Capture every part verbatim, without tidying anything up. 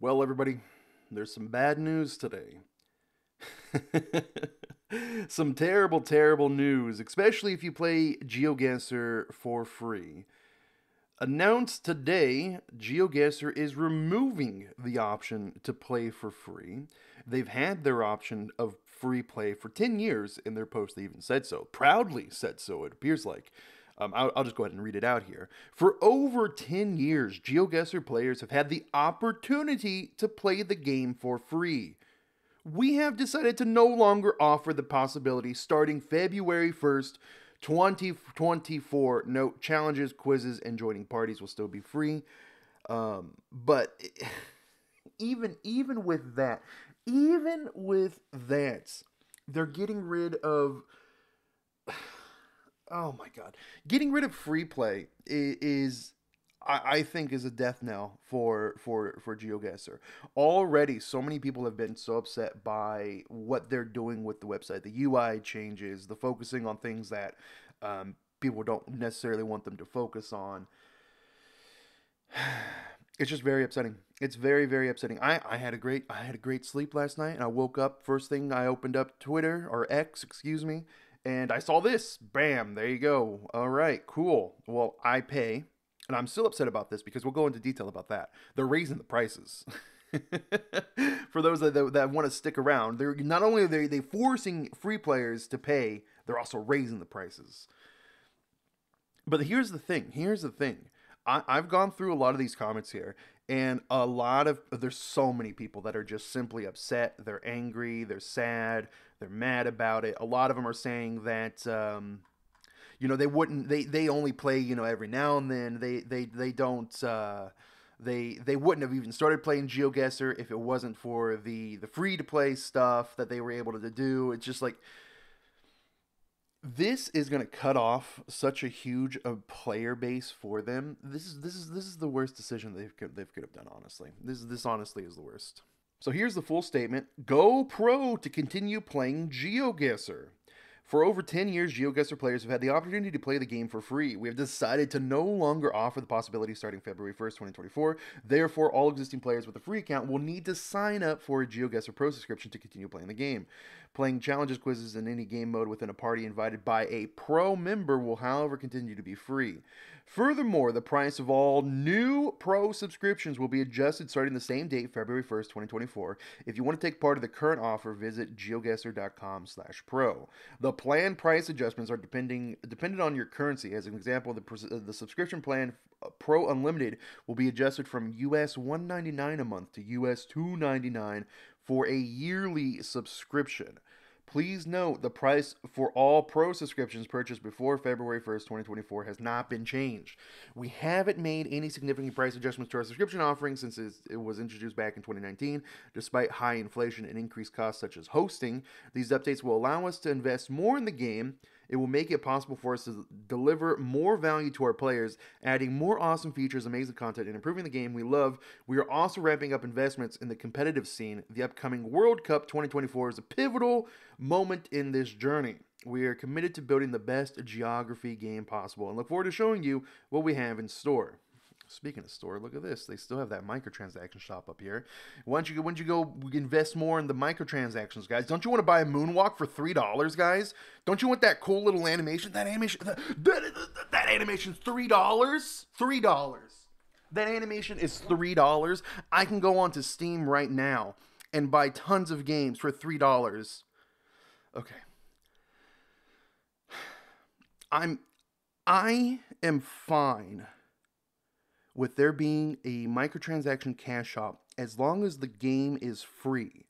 Well, everybody, there's some bad news today. Some terrible, terrible news, especially if you play GeoGuessr for free. Announced today, GeoGuessr is removing the option to play for free. They've had their option of free play for ten years in their post. They even said so. Proudly said so, it appears like. Um, I'll, I'll just go ahead and read it out here. For over ten years, GeoGuessr players have had the opportunity to play the game for free. We have decided to no longer offer the possibility starting February first, twenty twenty-four. No, challenges, quizzes, and joining parties will still be free. Um, but even, even with that, even with that, they're getting rid of... Oh my God. Getting rid of free play is, I think, is a death knell for, for, for GeoGuessr. Already, so many people have been so upset by what they're doing with the website, the U I changes, the focusing on things that um, people don't necessarily want them to focus on. It's just very upsetting. It's very, very upsetting. I, I had a great I had a great sleep last night, and I woke up, first thing I opened up Twitter, or X, excuse me, and I saw this. Bam, there you go. All right, cool. Well, I pay, and I'm still upset about this because we'll go into detail about that. They're raising the prices. For those that, that, that want to stick around, they're not only are they, they forcing free players to pay, they're also raising the prices. But here's the thing. Here's the thing. I, I've gone through a lot of these comments here, and a lot of, there's so many people that are just simply upset. They're angry. They're sad. They're mad about it. A lot of them are saying that, um, you know, they wouldn't, they, they only play, you know, every now and then. They, they, they don't, uh, they, they wouldn't have even started playing GeoGuessr if it wasn't for the, the free to play stuff that they were able to do. It's just like, this is going to cut off such a huge uh, player base for them. This is this is this is the worst decision they could they could have done. Honestly, this is this honestly is the worst. So here's the full statement: Go pro to continue playing GeoGuessr. For over ten years, GeoGuessr players have had the opportunity to play the game for free. We have decided to no longer offer the possibility starting February first, twenty twenty-four. Therefore, all existing players with a free account will need to sign up for a GeoGuessr Pro subscription to continue playing the game. Playing challenges, quizzes, and any game mode within a party invited by a Pro member will, however, continue to be free. Furthermore, the price of all new Pro subscriptions will be adjusted starting the same date, February first, twenty twenty-four. If you want to take part of the current offer, visit geoguessr dot com slash pro. The plan price adjustments are depending dependent on your currency. As an example, the, the subscription plan Pro Unlimited will be adjusted from U S one ninety-nine a month to U S two ninety-nine for a yearly subscription. Please note the price for all Pro subscriptions purchased before February first, twenty twenty-four has not been changed. We haven't made any significant price adjustments to our subscription offering since it was introduced back in twenty nineteen. Despite high inflation and increased costs such as hosting, these updates will allow us to invest more in the game. It will make it possible for us to deliver more value to our players, adding more awesome features, amazing content, and improving the game we love. We are also ramping up investments in the competitive scene. The upcoming World Cup twenty twenty-four is a pivotal moment in this journey. We are committed to building the best geography game possible and look forward to showing you what we have in store. Speaking of store, look at this. They still have that microtransaction shop up here. Why don't you, why don't you go invest more in the microtransactions, guys? Don't you want to buy a moonwalk for three dollars, guys? Don't you want that cool little animation? That animation, that, that, that animation's three dollars? three dollars. That animation is three dollars. I can go onto Steam right now and buy tons of games for three dollars. Okay. I'm, I am fine with there being a microtransaction cash shop as long as the game is free.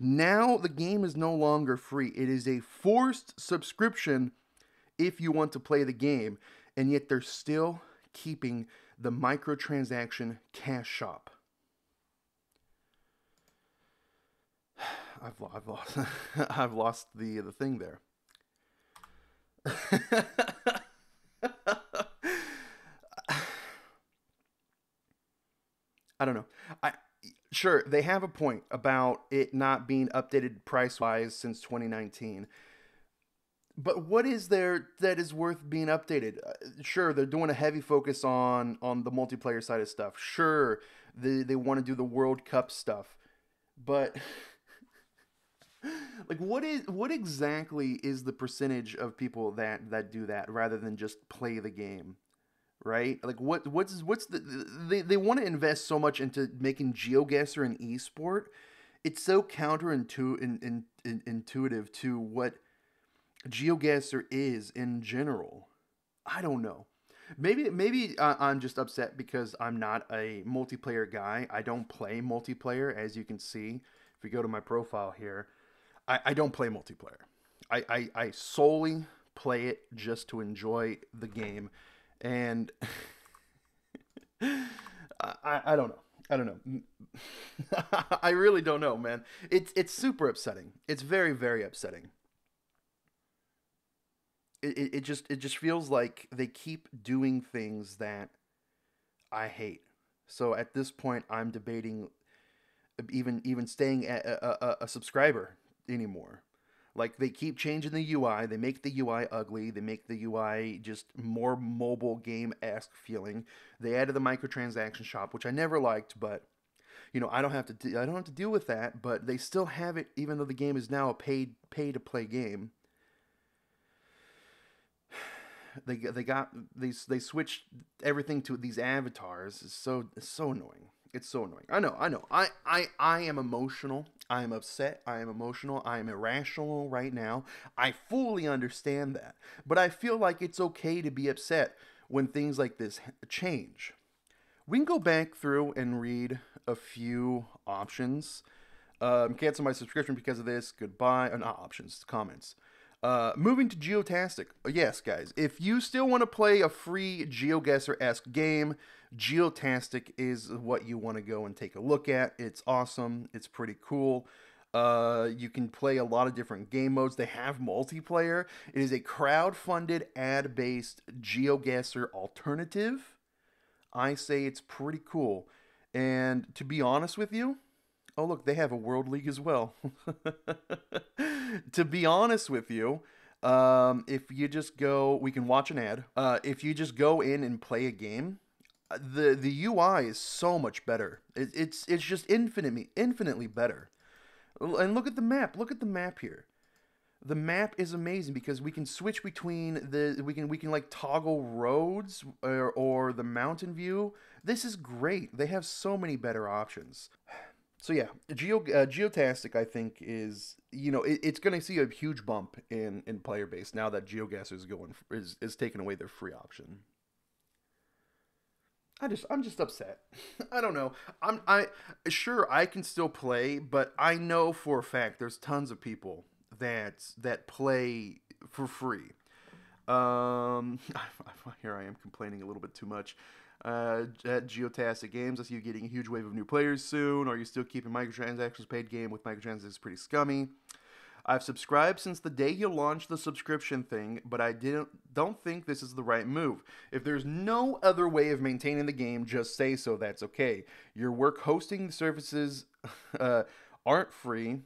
Now the game is no longer free. It is a forced subscription if you want to play the game, and yet they're still keeping the microtransaction cash shop. I've, I've lost I've lost the the thing there. I don't know. I sure they have a point about it not being updated price-wise since twenty nineteen. But what is there that is worth being updated? Sure, they're doing a heavy focus on on the multiplayer side of stuff. Sure, They, they want to do the World Cup stuff. But like, what is what exactly is the percentage of people that, that do that rather than just play the game, right? Like, what what's what's the they they want to invest so much into making GeoGuessr an esport. It's so counterintuitive in, in, in, intuitive to what GeoGuessr is in general. I don't know. Maybe maybe uh, I'm just upset because I'm not a multiplayer guy. I don't play multiplayer, as you can see. If we go to my profile here, I, I don't play multiplayer. I, I, I solely play it just to enjoy the game. And I, I don't know. I don't know. I really don't know, man. It's, it's super upsetting. It's very, very upsetting. It, it just it just feels like they keep doing things that I hate. So at this point, I'm debating even even staying at a, a, a subscriber anymore. Like, they keep changing the U I. They make the U I ugly. They make the U I just more mobile game-esque feeling. They added the microtransaction shop, which I never liked, but you know, I don't have to de- I don't have to deal with that. But they still have it, even though the game is now a paid pay to play game. They they got these they switched everything to these avatars. It's so it's so annoying. It's so annoying. I know. I know. I I I am emotional. I am upset. I am emotional. I am irrational right now. I fully understand that, but I feel like it's okay to be upset when things like this change. We can go back through and read a few options. Um, cancel my subscription because of this. Goodbye. Or not options. Comments. Uh, moving to Geotastic. Yes, guys, if you still want to play a free GeoGuessr-esque game, Geotastic is what you want to go and take a look at. It's awesome. It's pretty cool. Uh, you can play a lot of different game modes. They have multiplayer. It is a crowd-funded, ad-based GeoGuessr alternative. I say it's pretty cool. And to be honest with you, oh, look, they have a World League as well. To be honest with you, um, if you just go, we can watch an ad. Uh, if you just go in and play a game, the the U I is so much better. It, it's it's just infinitely infinitely better. And look at the map. Look at the map here. The map is amazing because we can switch between the we can we can like toggle roads or, or the mountain view. This is great. They have so many better options. So yeah, Geo, uh, Geotastic, I think, is, you know, it, it's going to see a huge bump in, in player base now that GeoGuessr is going is, is taking away their free option. I just I'm just upset. I don't know. I'm I sure I can still play, but I know for a fact there's tons of people that that play for free. Um, here I am complaining a little bit too much. Uh, at Geotastic Games, I see you getting a huge wave of new players soon. Are you still keeping microtransactions paid game with microtransactions pretty scummy? I've subscribed since the day you launched the subscription thing, but I didn't don't think this is the right move. If there's no other way of maintaining the game, just say so. That's okay. Your work hosting services uh, aren't free.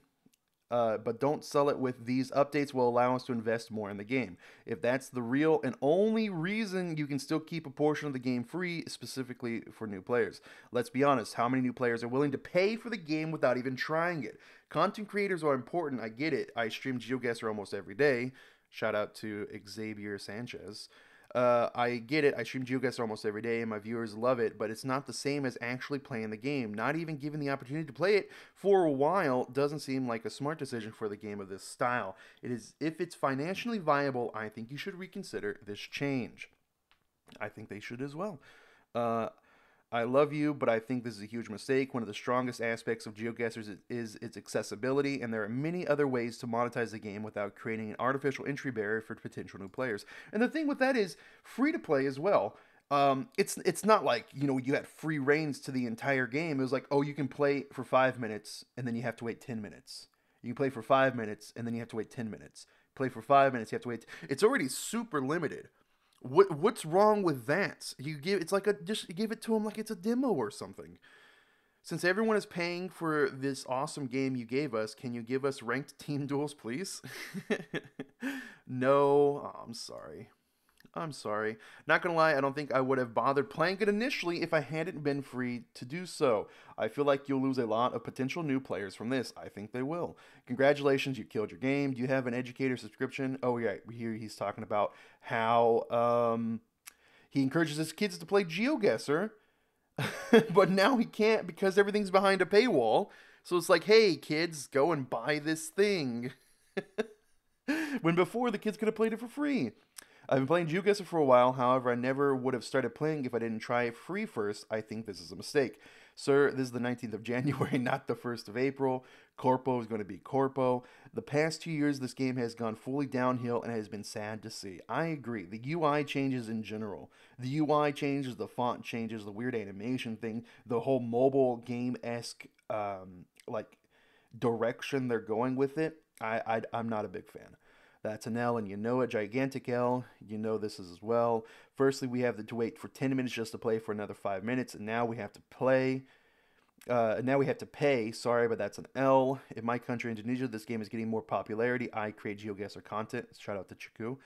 Uh, but don't sell it with these updates will allow us to invest more in the game. If that's the real and only reason you can still keep a portion of the game free, specifically for new players. Let's be honest, how many new players are willing to pay for the game without even trying it? Content creators are important, I get it. I stream GeoGuessr almost every day. Shout out to Xavier Sanchez. Uh, I get it, I stream GeoGuessr almost every day and my viewers love it, but it's not the same as actually playing the game. Not even given the opportunity to play it for a while doesn't seem like a smart decision for the game of this style. It is, if it's financially viable, I think you should reconsider this change. I think they should as well. Uh, I love you, but I think this is a huge mistake. One of the strongest aspects of GeoGuessr is, is its accessibility, and there are many other ways to monetize the game without creating an artificial entry barrier for potential new players. And the thing with that is free-to-play as well. Um, it's it's not like, you know, you had free reigns to the entire game. It was like, oh, you can play for five minutes, and then you have to wait ten minutes. You can play for five minutes, and then you have to wait ten minutes. Play for five minutes, you have to wait. It's already super limited. What what's wrong with that? You give it's like a just give it to them like it's a demo or something. Since everyone is paying for this awesome game you gave us, can you give us ranked team duels, please? No, oh, I'm sorry. I'm sorry. Not gonna lie, I don't think I would have bothered playing it initially if I hadn't been free to do so. I feel like you'll lose a lot of potential new players from this. I think they will. Congratulations, you killed your game. Do you have an educator subscription? Oh yeah, we hear he's talking about how um, he encourages his kids to play GeoGuessr, but now he can't because everything's behind a paywall. So it's like, hey kids, go and buy this thing. When before the kids could have played it for free. I've been playing GeoGuessr for a while, however, I never would have started playing if I didn't try it free first. I think this is a mistake. Sir, this is the nineteenth of January, not the first of April. Corpo is going to be Corpo. The past two years, this game has gone fully downhill and it has been sad to see. I agree. The U I changes in general. The U I changes, the font changes, the weird animation thing, the whole mobile game-esque um, like direction they're going with it. I, I, I'm not a big fan. That's an L, and you know it, gigantic L. You know this is as well. Firstly, we have to wait for ten minutes just to play for another five minutes, and now we have to play. Uh, now we have to pay. Sorry, but that's an L. In my country, Indonesia, this game is getting more popularity. I create GeoGuessr content. Shout out to Chiku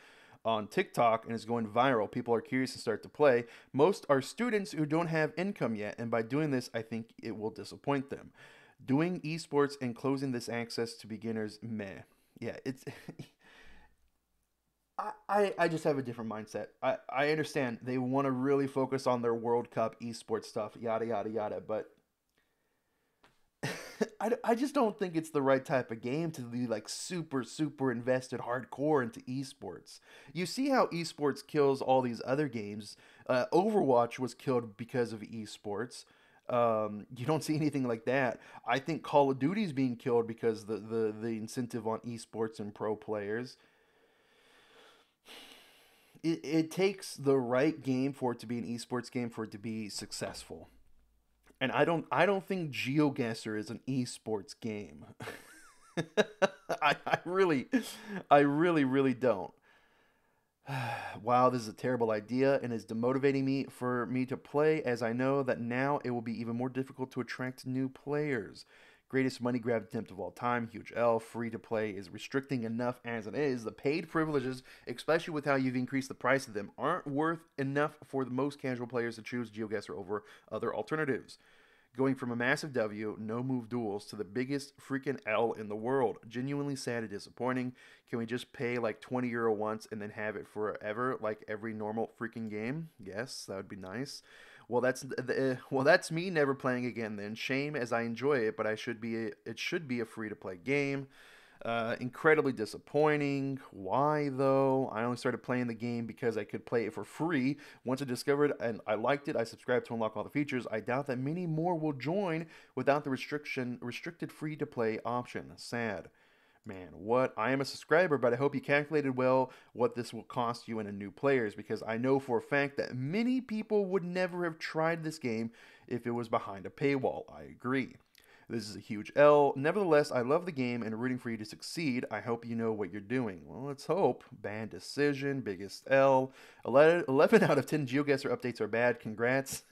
on TikTok, and it's going viral. People are curious and start to play. Most are students who don't have income yet, and by doing this, I think it will disappoint them. Doing esports and closing this access to beginners, meh. Yeah, it's. I, I just have a different mindset. I, I understand they want to really focus on their World Cup esports stuff, yada, yada, yada. But I, I just don't think it's the right type of game to be like super, super invested hardcore into esports. You see how esports kills all these other games. Uh, Overwatch was killed because of esports. Um, you don't see anything like that. I think Call of Duty is being killed because the, the, the incentive on esports and pro players. It, it takes the right game for it to be an esports game for it to be successful, and I don't I don't think GeoGuessr is an esports game. I, I really, I really really don't. Wow, this is a terrible idea and is demotivating me for me to play, as I know that now it will be even more difficult to attract new players. Greatest money grab attempt of all time, huge L. Free to play is restricting enough as it is. The paid privileges, especially with how you've increased the price of them, aren't worth enough for the most casual players to choose GeoGuessr over other alternatives. Going from a massive W, no move duels, to the biggest freaking L in the world. Genuinely sad and disappointing. Can we just pay like twenty euro once and then have it forever like every normal freaking game? Yes, that would be nice. Well, that's the, uh, well, that's me never playing again then. Shame, as I enjoy it, but I should be a, it should be a free-to-play game. Uh, incredibly disappointing. Why, though? I only started playing the game because I could play it for free. Once I discovered and I liked it, I subscribed to unlock all the features. I doubt that many more will join without the restriction restricted free-to-play option. Sad. Man, what? I am a subscriber, but I hope you calculated well what this will cost you and a new players, because I know for a fact that many people would never have tried this game if it was behind a paywall. I agree. This is a huge L. Nevertheless, I love the game and rooting for you to succeed. I hope you know what you're doing. Well, let's hope. Bad decision. Biggest L. eleven out of ten GeoGuessr updates are bad. Congrats.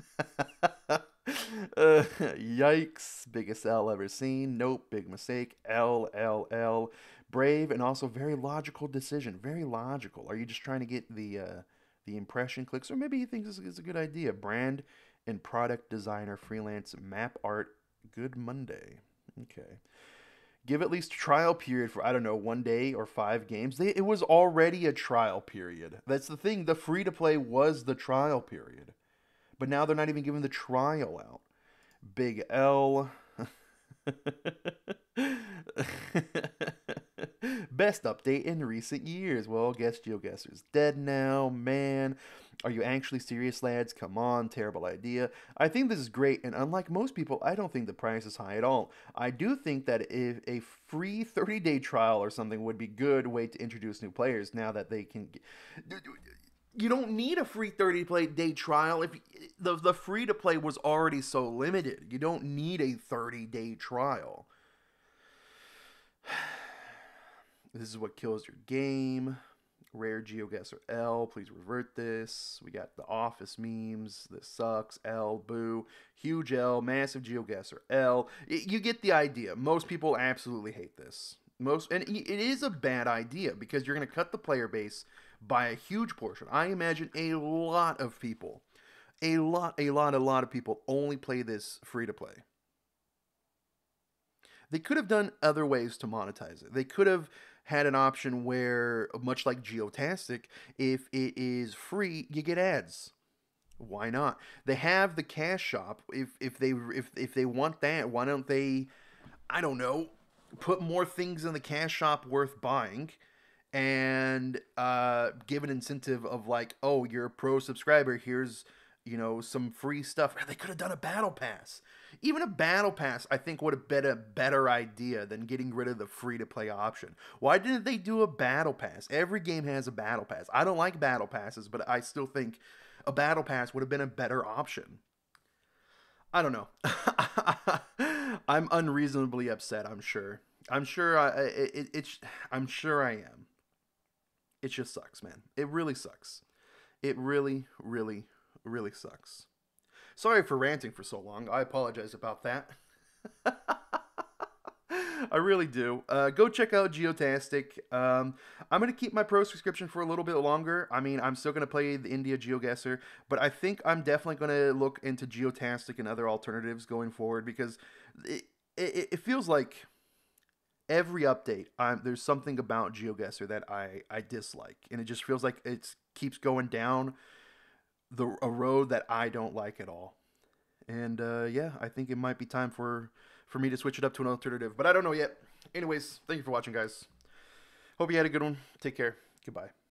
Uh, yikes, biggest L ever seen. Nope, big mistake. L, L, L. Brave and also very logical decision. Very logical. Are you just trying to get the uh, the impression clicks? Or maybe he thinks this is a good idea. Brand and product designer, freelance, map art. Good Monday. Okay. Give at least a trial period for, I don't know, one day or five games. They, it was already a trial period. That's the thing. The free-to-play was the trial period. But now they're not even giving the trial out. Big L. Best update in recent years. Well, guess GeoGuessr is dead now, man. Are you actually serious, lads? Come on, terrible idea. I think this is great, and unlike most people, I don't think the price is high at all. I do think that if a free thirty-day trial or something would be a good way to introduce new players now that they can... Get... You don't need a free thirty-day trial if the, the free-to-play was already so limited. You don't need a thirty-day trial. This is what kills your game. Rare GeoGuessr L. Please revert this. We got the office memes. This sucks. L. Boo. Huge L. Massive GeoGuessr L. It, you get the idea. Most people absolutely hate this. Most, and it is a bad idea because you're going to cut the player base by a huge portion. I imagine a lot of people, a lot, a lot, a lot of people only play this free-to-play. They could have done other ways to monetize it. They could have had an option where, much like Geotastic, if it is free, you get ads. Why not? They have the cash shop. If if they if if they want that, why don't they, I don't know, put more things in the cash shop worth buying, and uh, give an incentive of like, oh, you're a pro subscriber. Here's, you know, some free stuff. They could have done a battle pass. Even a battle pass, I think, would have been a better idea than getting rid of the free-to-play option. Why didn't they do a battle pass? Every game has a battle pass. I don't like battle passes, but I still think a battle pass would have been a better option. I don't know. I'm unreasonably upset, I'm sure. I'm sure I, it, it's, I'm sure I am. It just sucks, man. It really sucks. It really, really, really sucks. Sorry for ranting for so long. I apologize about that. I really do. Uh, go check out Geotastic. Um, I'm going to keep my pro subscription for a little bit longer. I mean, I'm still going to play the India GeoGuessr, but I think I'm definitely going to look into Geotastic and other alternatives going forward, because it, it, it feels like every update, I'm, there's something about GeoGuessr that I, I dislike, and it just feels like it keeps going down the a road that I don't like at all. And uh, yeah, I think it might be time for... for me to switch it up to an alternative, but I don't know yet. Anyways, thank you for watching, guys. Hope you had a good one. Take care. Goodbye.